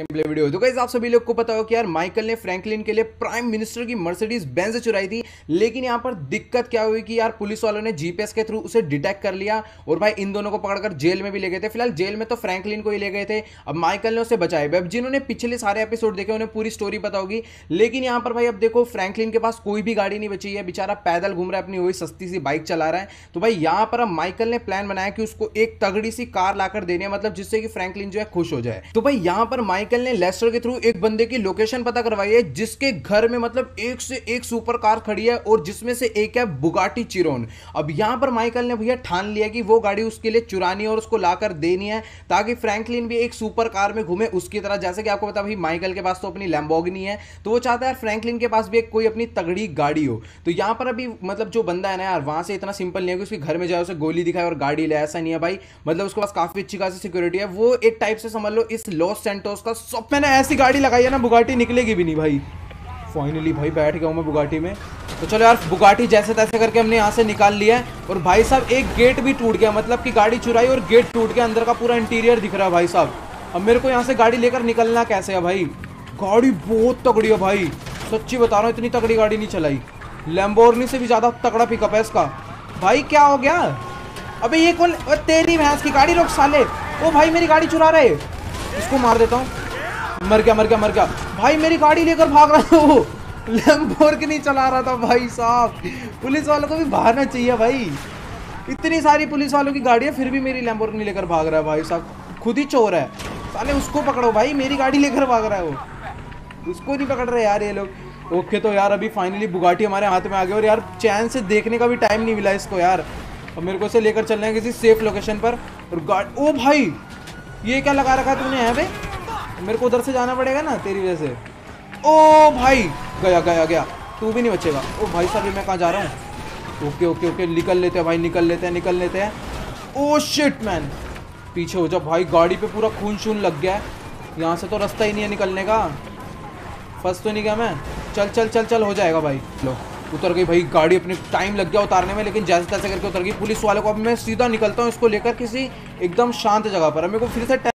Gameplay video. तो guys आप सभी लोग को पता हो कि यार माइकल ने फ्रैंकलिन के लिए प्राइम मिनिस्टर की मर्सिडीज बेंज चुराई थी, लेकिन यहाँ पर दिक्कत क्या हुई कि यार पुलिस वालों ने जीपीएस के थ्रू उसे डिटेक्ट कर लिया और भाई इन दोनों को पकड़कर जेल में भी ले गए थे। फिलहाल जेल में तो फ्रैंकलिन को ही ले गए थे, अब माइकल ने उसे बचाया। अब जिन्होंने पिछले सारे एपिसोड देखे उन्हें पूरी स्टोरी पता होगी, लेकिन यहाँ पर भाई अब देखो फ्रैंकलिन के पास कोई भी गाड़ी नहीं बची है, बेचारा पैदल घूम रहा है, अपनी वही सस्ती सी बाइक चला रहा है। तो भाई यहाँ पर अब माइकल ने प्लान बनाया कि उसको एक तगड़ी सी कार लाकर देनी है, मतलब जिससे कि फ्रैंकलिन जो है खुश हो जाए। तो भाई यहाँ पर माइकल ने लेस्टर के थ्रू एक बंदे की लोकेशन पता करवाई है जिसके घर में मतलब एक से एक सुपर कार खड़ी है और जिसमें से एक है बुगाटी चिरोन। अब यहां पर माइकल ने भैया ठान लिया कि वो गाड़ी उसके लिए चुरानी है और उसको लाकर देनी है ताकि फ्रैंकलिन भी एक सुपर कार में घूमे उसकी तरह। जैसे कि आपको पता भाई माइकल के पास तो अपनी लैम्बोर्गिनी है, तो वो चाहता है यार फ्रैंकलिन के पास भी एक कोई अपनी तगड़ी गाड़ी हो। तो यहां पर अभी मतलब जो बंदा है ना यार वहां से इतना सिंपल नहीं है कि उसके घर में जाए उसे गोली दिखाए और गाड़ी ले, ऐसा नहीं है भाई। मतलब उसके पास काफी अच्छी खासी सिक्योरिटी है, वो एक टाइप से समझ लो इस लॉस सैंटोस का सब मैंने ऐसी गाड़ी लगाई है ना बुगाटी निकलेगी भी नहीं भाई। फाइनली भाई बैठ गया हूँ मैं बुगाटी में। तो चलो यार बुगाटी जैसे तैसे करके हमने यहाँ से निकाल लिया है और भाई साहब एक गेट भी टूट गया, मतलब कि गाड़ी चुराई और गेट टूट गया, अंदर का पूरा इंटीरियर दिख रहा है भाई साहब। अब मेरे को यहाँ से गाड़ी लेकर निकलना कैसे है भाई? गाड़ी बहुत तगड़ी है भाई, सच्ची बता रहा हूँ, इतनी तगड़ी गाड़ी नहीं चलाई, लैम्बोर्गिनी से भी ज़्यादा तगड़ा पिकअप है इसका। भाई क्या हो गया? अबे ये कौन? तेरी भैंस की गाड़ी, रोक साले। ओ भाई मेरी गाड़ी चुरा रहे, इसको मार देता हूँ। मर गया मर गया मर गया भाई, मेरी गाड़ी लेकर भाग रहा था वो, लैम्बोर्गिनी चला रहा था भाई साहब। पुलिस वालों को भी भागना चाहिए भाई, इतनी सारी पुलिस वालों की गाड़ी है फिर भी मेरी लैम्बोर्गिनी लेकर भाग रहा है भाई साहब। खुद ही चोर है साले, उसको पकड़ो भाई, मेरी गाड़ी लेकर भाग रहा है वो, उसको नहीं पकड़ रहे यार ये लोग। ओके तो यार अभी फाइनली बुगाटी हमारे हाथ में आ गई और यार चैन से देखने का भी टाइम नहीं मिला इसको यार। और मेरे को इसे लेकर चलना है किसी सेफ लोकेशन पर। और गाड़ी, ओ भाई ये क्या लगा रखा तूने यहाँ पे? मेरे को उधर से जाना पड़ेगा ना तेरी वजह से। ओ भाई गया गया गया, तू भी नहीं बचेगा। ओ भाई साहब मैं कहाँ जा रहा हूँ? ओके ओके ओके निकल लेते हैं भाई, निकल लेते हैं निकल लेते हैं। ओ शिट मैन, पीछे हो जा भाई, गाड़ी पे पूरा खून शून लग गया है, यहाँ से तो रास्ता ही नहीं है निकलने का। फंस तो नहीं गया मैं? चल चल चल चल, हो जाएगा भाई। लो उतर गई भाई गाड़ी, अपने टाइम लग गया उतारने में लेकिन जैसे तैसे करके उतर गई। पुलिस वालों को अब मैं सीधा निकलता हूँ इसको लेकर किसी एकदम शांत जगह पर, मेरे को फिर से